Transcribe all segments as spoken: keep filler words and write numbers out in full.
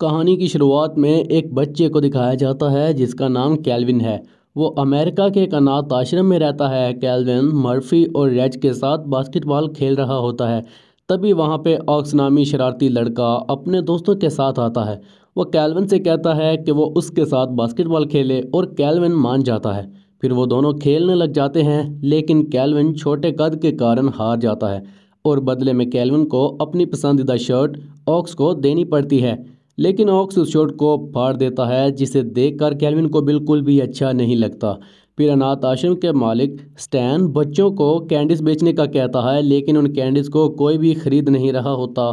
कहानी की शुरुआत में एक बच्चे को दिखाया जाता है जिसका नाम कैल्विन है। वो अमेरिका के एक अनाथ आश्रम में रहता है। कैल्विन मर्फी और रैज के साथ बास्केटबॉल खेल रहा होता है, तभी वहाँ पे ऑक्स नामी शरारती लड़का अपने दोस्तों के साथ आता है। वो कैल्विन से कहता है कि वो उसके साथ बास्केटबॉल खेले और कैल्विन मान जाता है। फिर वो दोनों खेलने लग जाते हैं, लेकिन कैल्विन छोटे कद के कारण हार जाता है और बदले में कैल्विन को अपनी पसंदीदा शर्ट ऑक्स को देनी पड़ती है, लेकिन ऑक्स उस शर्ट को फाड़ देता है जिसे देखकर कैल्विन को बिल्कुल भी अच्छा नहीं लगता। फिर अनाथ आश्रम के मालिक स्टैन बच्चों को कैंडिस बेचने का कहता है, लेकिन उन कैंडिस को कोई भी ख़रीद नहीं रहा होता।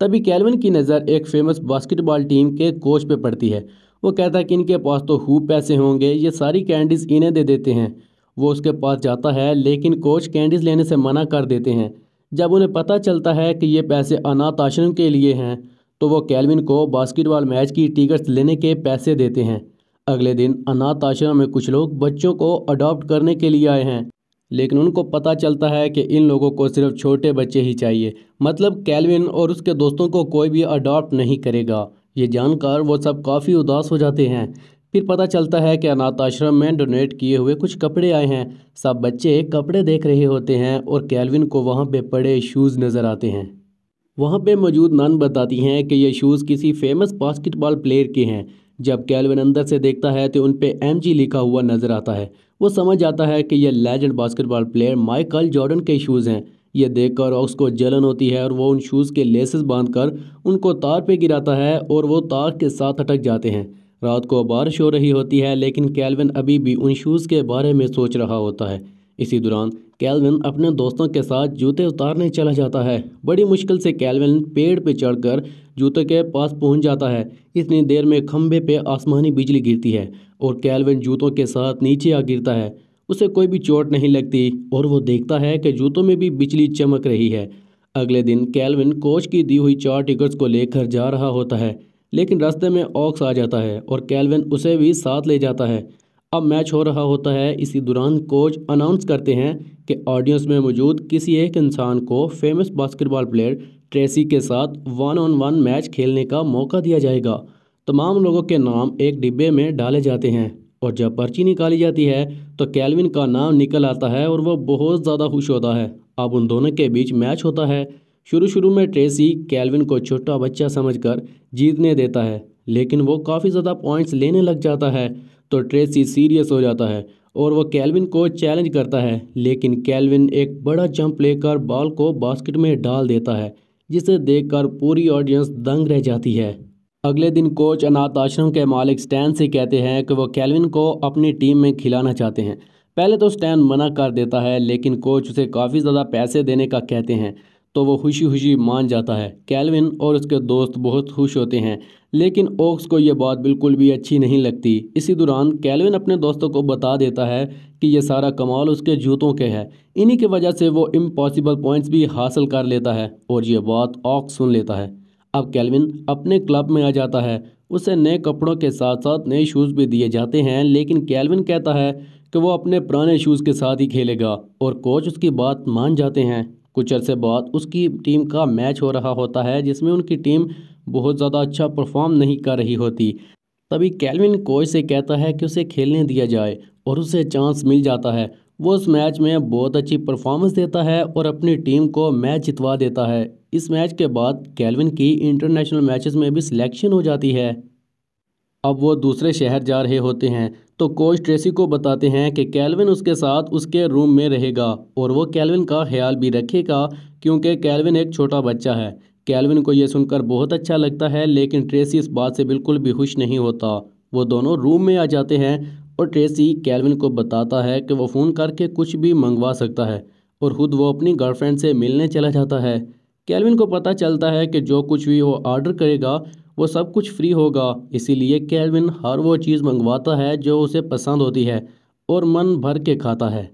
तभी कैल्विन की नज़र एक फेमस बास्केटबॉल टीम के कोच पे पड़ती है। वो कहता है कि इनके पास तो खूब पैसे होंगे, ये सारी कैंडिस इन्हें दे देते हैं। वो उसके पास जाता है, लेकिन कोच कैंडिस लेने से मना कर देते हैं। जब उन्हें पता चलता है कि ये पैसे अनाथ आश्रम के लिए हैं, तो वो कैल्विन को बास्केटबॉल मैच की टिकट्स लेने के पैसे देते हैं। अगले दिन अनाथ आश्रम में कुछ लोग बच्चों को अडॉप्ट करने के लिए आए हैं, लेकिन उनको पता चलता है कि इन लोगों को सिर्फ छोटे बच्चे ही चाहिए, मतलब कैल्विन और उसके दोस्तों को कोई भी अडॉप्ट नहीं करेगा। ये जानकर वो सब काफ़ी उदास हो जाते हैं। फिर पता चलता है कि अनाथ आश्रम में डोनेट किए हुए कुछ कपड़े आए हैं। सब बच्चे कपड़े देख रहे होते हैं और कैल्विन को वहाँ पे पड़े शूज़ नज़र आते हैं। वहाँ पे मौजूद नान बताती हैं कि ये शूज़ किसी फेमस बास्केटबॉल प्लेयर के हैं। जब कैल्विन अंदर से देखता है तो उन पे एम जी लिखा हुआ नज़र आता है। वो समझ जाता है कि ये legend basketball player Michael Jordan के शूज़ हैं। ये देखकर ऑक्स को जलन होती है और वो उन शूज़ के लेसेस बांधकर उनको तार पे गिराता है और वो तार के साथ अटक जाते हैं। रात को बारिश हो रही होती है, लेकिन कैल्विन अभी भी उन शूज़ के बारे में सोच रहा होता है। इसी दौरान कैल्विन अपने दोस्तों के साथ जूते उतारने चला जाता है। बड़ी मुश्किल से कैल्विन पेड़ पर चढ़कर जूते के पास पहुंच जाता है। इतनी देर में खंभे पे आसमानी बिजली गिरती है और कैल्विन जूतों के साथ नीचे आ गिरता है। उसे कोई भी चोट नहीं लगती और वो देखता है कि जूतों में भी बिजली चमक रही है। अगले दिन कैल्विन कोच की दी हुई चार टिकट्स को लेकर जा रहा होता है, लेकिन रास्ते में ऑक्स आ जाता है और कैल्विन उसे भी साथ ले जाता है। अब मैच हो रहा होता है। इसी दौरान कोच अनाउंस करते हैं कि ऑडियंस में मौजूद किसी एक इंसान को फेमस बास्केटबॉल प्लेयर ट्रेसी के साथ वन ऑन वन मैच खेलने का मौका दिया जाएगा। तमाम लोगों के नाम एक डिब्बे में डाले जाते हैं और जब पर्ची निकाली जाती है तो कैल्विन का नाम निकल आता है और वो बहुत ज़्यादा खुश होता है। अब उन दोनों के बीच मैच होता है। शुरू शुरू में ट्रेसी कैल्विन को छोटा बच्चा समझकर जीतने देता है, लेकिन वो काफ़ी ज़्यादा पॉइंट्स लेने लग जाता है तो ट्रेसी सीरियस हो जाता है और वो कैल्विन को चैलेंज करता है, लेकिन कैल्विन एक बड़ा जंप लेकर बॉल को बास्केट में डाल देता है, जिसे देखकर पूरी ऑडियंस दंग रह जाती है। अगले दिन कोच अनाथ आश्रम के मालिक स्टैन से कहते हैं कि वो कैल्विन को अपनी टीम में खिलाना चाहते हैं। पहले तो स्टैन मना कर देता है, लेकिन कोच उसे काफ़ी ज़्यादा पैसे देने का कहते हैं तो वो खुशी खुशी मान जाता है। कैल्विन और उसके दोस्त बहुत खुश होते हैं, लेकिन ऑक्स को ये बात बिल्कुल भी अच्छी नहीं लगती। इसी दौरान कैल्विन अपने दोस्तों को बता देता है कि ये सारा कमाल उसके जूतों के है, इन्हीं की वजह से वो इम्पॉसिबल पॉइंट्स भी हासिल कर लेता है और ये बात ऑक्स सुन लेता है। अब कैल्विन अपने क्लब में आ जाता है। उसे नए कपड़ों के साथ साथ नए शूज़ भी दिए जाते हैं, लेकिन कैल्विन कहता है कि वो अपने पुराने शूज़ के साथ ही खेलेगा और कोच उसकी बात मान जाते हैं। कुछ अरसे बाद उसकी टीम का मैच हो रहा होता है जिसमें उनकी टीम बहुत ज़्यादा अच्छा परफॉर्म नहीं कर रही होती। तभी कैल्विन कोच से कहता है कि उसे खेलने दिया जाए और उसे चांस मिल जाता है। वो उस मैच में बहुत अच्छी परफॉर्मेंस देता है और अपनी टीम को मैच जितवा देता है। इस मैच के बाद कैल्विन की इंटरनेशनल मैचेस में भी सिलेक्शन हो जाती है। अब वो दूसरे शहर जा रहे होते हैं तो कोच ट्रेसी को बताते हैं कि कैल्विन उसके साथ उसके रूम में रहेगा और वो कैल्विन का ख्याल भी रखेगा क्योंकि कैल्विन एक छोटा बच्चा है। कैल्विन को ये सुनकर बहुत अच्छा लगता है, लेकिन ट्रेसी इस बात से बिल्कुल भी खुश नहीं होता। वो दोनों रूम में आ जाते हैं और ट्रेसी कैल्विन को बताता है कि वो फ़ोन करके कुछ भी मंगवा सकता है और ख़ुद वो अपनी गर्लफ्रेंड से मिलने चला जाता है। कैल्विन को पता चलता है कि जो कुछ भी वो ऑर्डर करेगा वो सब कुछ फ्री होगा, इसीलिए कैल्विन हर वो चीज़ मंगवाता है जो उसे पसंद होती है और मन भर के खाता है।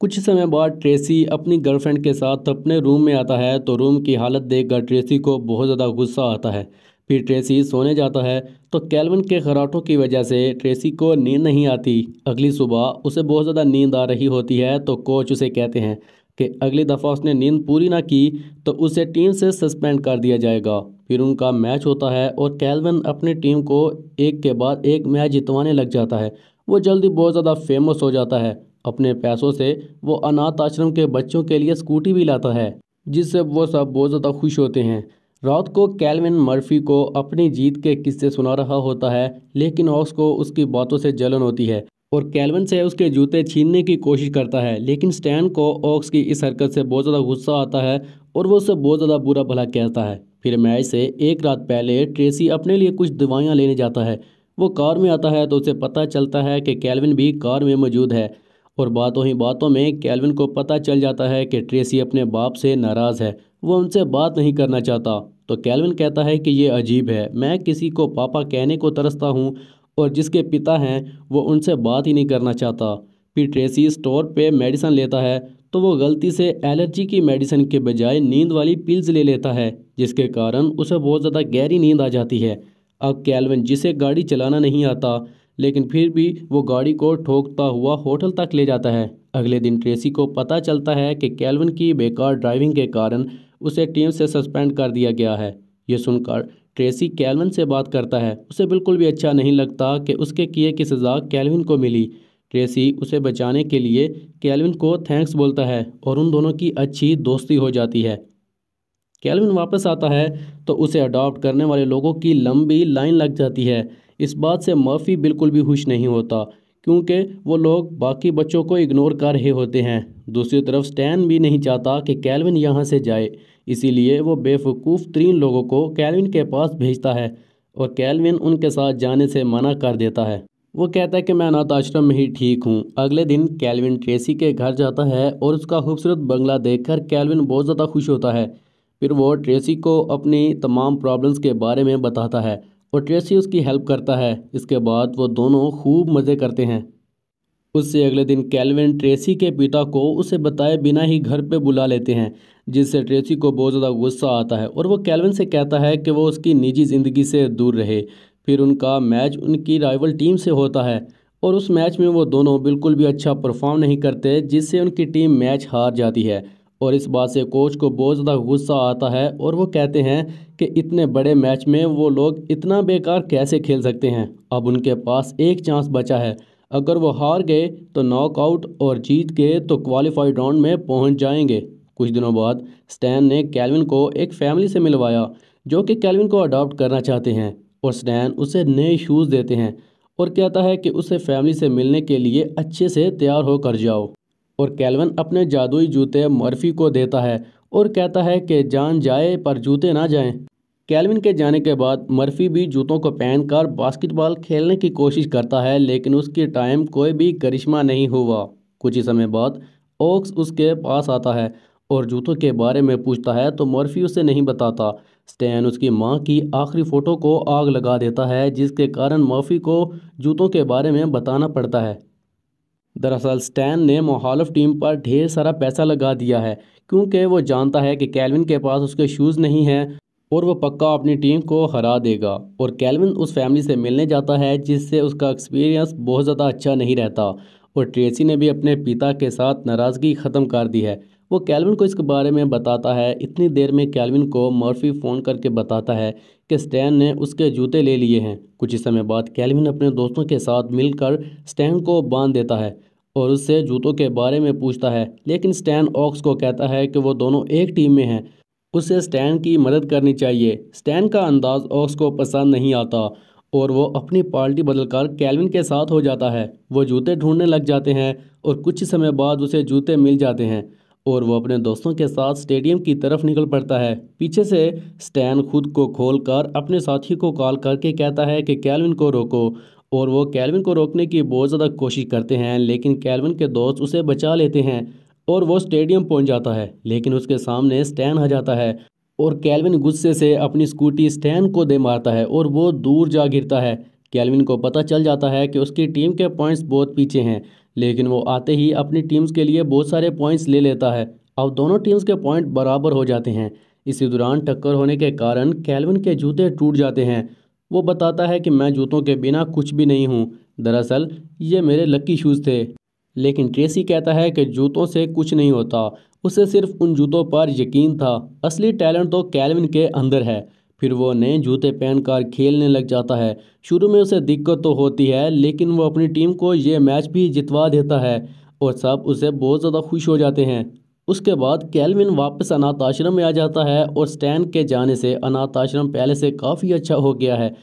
कुछ समय बाद ट्रेसी अपनी गर्लफ्रेंड के साथ अपने रूम में आता है तो रूम की हालत देखकर ट्रेसी को बहुत ज़्यादा गुस्सा आता है। फिर ट्रेसी सोने जाता है तो कैल्विन के खर्राटों की वजह से ट्रेसी को नींद नहीं आती। अगली सुबह उसे बहुत ज़्यादा नींद आ रही होती है तो कोच उसे कहते हैं कि अगली दफ़ा उसने नींद पूरी ना की तो उसे टीम से सस्पेंड कर दिया जाएगा। फिर उनका मैच होता है और कैल्विन अपनी टीम को एक के बाद एक मैच जितवाने लग जाता है। वो जल्दी बहुत ज़्यादा फेमस हो जाता है। अपने पैसों से वो अनाथ आश्रम के बच्चों के लिए स्कूटी भी लाता है, जिससे वो सब बहुत ज़्यादा खुश होते हैं। रात को कैल्विन मर्फी को अपनी जीत के किस्से सुना रहा होता है, लेकिन ऑक्स को उसकी बातों से जलन होती है और कैल्विन से उसके जूते छीनने की कोशिश करता है। लेकिन स्टैन को ऑक्स की इस हरकत से बहुत ज़्यादा गुस्सा आता है और वो उससे बहुत ज़्यादा बुरा भला कहता है। फिर मैच से एक रात पहले ट्रेसी अपने लिए कुछ दवाइयाँ लेने जाता है। वो कार में आता है तो उसे पता चलता है कि कैल्विन भी कार में मौजूद है और बातों ही बातों में कैल्विन को पता चल जाता है कि ट्रेसी अपने बाप से नाराज़ है, वो उनसे बात नहीं करना चाहता। तो कैल्विन कहता है कि ये अजीब है, मैं किसी को पापा कहने को तरसता हूँ और जिसके पिता हैं वो उनसे बात ही नहीं करना चाहता। फिर ट्रेसी स्टोर पे मेडिसिन लेता है तो वो गलती से एलर्जी की मेडिसिन के बजाय नींद वाली पिल्स ले लेता है, जिसके कारण उसे बहुत ज़्यादा गहरी नींद आ जाती है। अब कैल्विन, जिसे गाड़ी चलाना नहीं आता, लेकिन फिर भी वो गाड़ी को ठोकता हुआ होटल तक ले जाता है। अगले दिन ट्रेसी को पता चलता है कि कैल्विन की बेकार ड्राइविंग के कारण उसे टीम से सस्पेंड कर दिया गया है। ये सुनकर ट्रेसी कैल्विन से बात करता है। उसे बिल्कुल भी अच्छा नहीं लगता कि उसके किए की सज़ा कैल्विन को मिली। ट्रेसी उसे बचाने के लिए कैल्विन को थैंक्स बोलता है और उन दोनों की अच्छी दोस्ती हो जाती है। कैल्विन वापस आता है तो उसे अडॉप्ट करने वाले लोगों की लंबी लाइन लग जाती है। इस बात से मर्फी बिल्कुल भी खुश नहीं होता, क्योंकि वो लोग बाकी बच्चों को इग्नोर कर रहे होते हैं। दूसरी तरफ स्टैन भी नहीं चाहता कि कैल्विन यहाँ से जाए, इसीलिए वो बेवकूफ़ तीन लोगों को कैल्विन के पास भेजता है और कैल्विन उनके साथ जाने से मना कर देता है। वो कहता है कि मैं अनाथ आश्रम में ही ठीक हूँ। अगले दिन कैल्विन ट्रेसी के घर जाता है और उसका खूबसूरत बंगला देखकर कैल्विन बहुत ज़्यादा खुश होता है। फिर वो ट्रेसी को अपनी तमाम प्रॉब्लम्स के बारे में बताता है और ट्रेसी उसकी हेल्प करता है। इसके बाद वो दोनों खूब मज़े करते हैं। उससे अगले दिन कैल्विन ट्रेसी के पिता को उसे बताए बिना ही घर पे बुला लेते हैं, जिससे ट्रेसी को बहुत ज़्यादा गुस्सा आता है और वो कैल्विन से कहता है कि वो उसकी निजी ज़िंदगी से दूर रहे। फिर उनका मैच उनकी राइवल टीम से होता है और उस मैच में वो दोनों बिल्कुल भी अच्छा परफॉर्म नहीं करते, जिससे उनकी टीम मैच हार जाती है और इस बात से कोच को बहुत ज़्यादा गुस्सा आता है और वो कहते हैं कि इतने बड़े मैच में वो लोग इतना बेकार कैसे खेल सकते हैं। अब उनके पास एक चांस बचा है, अगर वो हार गए तो नॉकआउट और जीत गए तो क्वालिफाइड राउंड में पहुंच जाएंगे। कुछ दिनों बाद स्टैन ने कैल्विन को एक फैमिली से मिलवाया जो कि कैल्विन को अडॉप्ट करना चाहते हैं और स्टैन उसे नए शूज़ देते हैं और कहता है कि उसे फैमिली से मिलने के लिए अच्छे से तैयार होकर जाओ। और कैल्विन अपने जादुई जूते मर्फी को देता है और कहता है कि जान जाए पर जूते ना जाएं। कैल्विन के जाने के बाद मर्फी भी जूतों को पहनकर बास्केटबॉल खेलने की कोशिश करता है, लेकिन उसकी टाइम कोई भी करिश्मा नहीं हुआ। कुछ ही समय बाद ऑक्स उसके पास आता है और जूतों के बारे में पूछता है तो मर्फी उसे नहीं बताता। स्टैन उसकी माँ की आखिरी फ़ोटो को आग लगा देता है, जिसके कारण मर्फी को जूतों के बारे में बताना पड़ता है। दरअसल स्टैन ने मुखालिफ टीम पर ढेर सारा पैसा लगा दिया है, क्योंकि वो जानता है कि कैल्विन के पास उसके शूज़ नहीं हैं और वो पक्का अपनी टीम को हरा देगा। और कैल्विन उस फैमिली से मिलने जाता है, जिससे उसका एक्सपीरियंस बहुत ज़्यादा अच्छा नहीं रहता और ट्रेसी ने भी अपने पिता के साथ नाराज़गी ख़त्म कर दी है। वो कैल्विन को इसके बारे में बताता है। इतनी देर में कैल्विन को मर्फी फ़ोन करके बताता है कि स्टैन ने उसके जूते ले लिए हैं। कुछ ही समय बाद कैल्विन अपने दोस्तों के साथ मिलकर स्टैन को बांध देता है और उससे जूतों के बारे में पूछता है, लेकिन स्टैन ऑक्स को कहता है कि वो दोनों एक टीम में हैं, उसे स्टैन की मदद करनी चाहिए। स्टैन का अंदाज़ ऑक्स को पसंद नहीं आता और वो अपनी पार्टी बदलकर कैल्विन के साथ हो जाता है। वो जूते ढूंढने लग जाते हैं और कुछ ही समय बाद उसे जूते मिल जाते हैं और वो अपने दोस्तों के साथ स्टेडियम की तरफ निकल पड़ता है। पीछे से स्टैन खुद को खोलकर अपने साथी को कॉल करके कहता है कि कैल्विन को रोको और वो कैल्विन को रोकने की बहुत ज़्यादा कोशिश करते हैं, लेकिन कैल्विन के दोस्त उसे बचा लेते हैं और वो स्टेडियम पहुंच जाता है। लेकिन उसके सामने स्टैन आ जाता है और कैल्विन गुस्से से अपनी स्कूटी स्टैन को दे मारता है और वो दूर जा गिरता है। कैल्विन को पता चल जाता है कि उसकी टीम के पॉइंट्स बहुत पीछे हैं, लेकिन वो आते ही अपनी टीम्स के लिए बहुत सारे पॉइंट्स ले लेता है। अब दोनों टीम्स के पॉइंट बराबर हो जाते हैं। इसी दौरान टक्कर होने के कारण कैल्विन के जूते टूट जाते हैं। वो बताता है कि मैं जूतों के बिना कुछ भी नहीं हूँ, दरअसल ये मेरे लकी शूज़ थे। लेकिन ट्रेसी कहता है कि जूतों से कुछ नहीं होता उसे सिर्फ उन जूतों पर यकीन था। असली टैलेंट तो कैल्विन के अंदर है। फिर वो नए जूते पहनकर खेलने लग जाता है। शुरू में उसे दिक्कत तो होती है, लेकिन वो अपनी टीम को ये मैच भी जितवा देता है और सब उसे बहुत ज़्यादा खुश हो जाते हैं। उसके बाद कैल्विन वापस अनाथ आश्रम में आ जाता है और स्टैन के जाने से अनाथ आश्रम पहले से काफ़ी अच्छा हो गया है।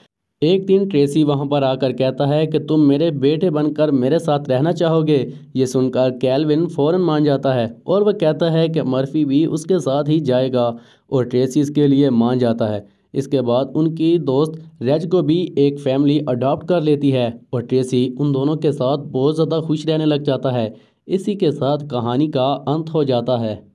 एक दिन ट्रेसी वहां पर आकर कहता है कि तुम मेरे बेटे बनकर मेरे साथ रहना चाहोगे। ये सुनकर कैल्विन फ़ौरन मान जाता है और वह कहता है कि मर्फी भी उसके साथ ही जाएगा और ट्रेसी इसके लिए मान जाता है। इसके बाद उनकी दोस्त रज को भी एक फैमिली अडॉप्ट कर लेती है और ट्रेसी उन दोनों के साथ बहुत ज़्यादा खुश रहने लग जाता है। इसी के साथ कहानी का अंत हो जाता है।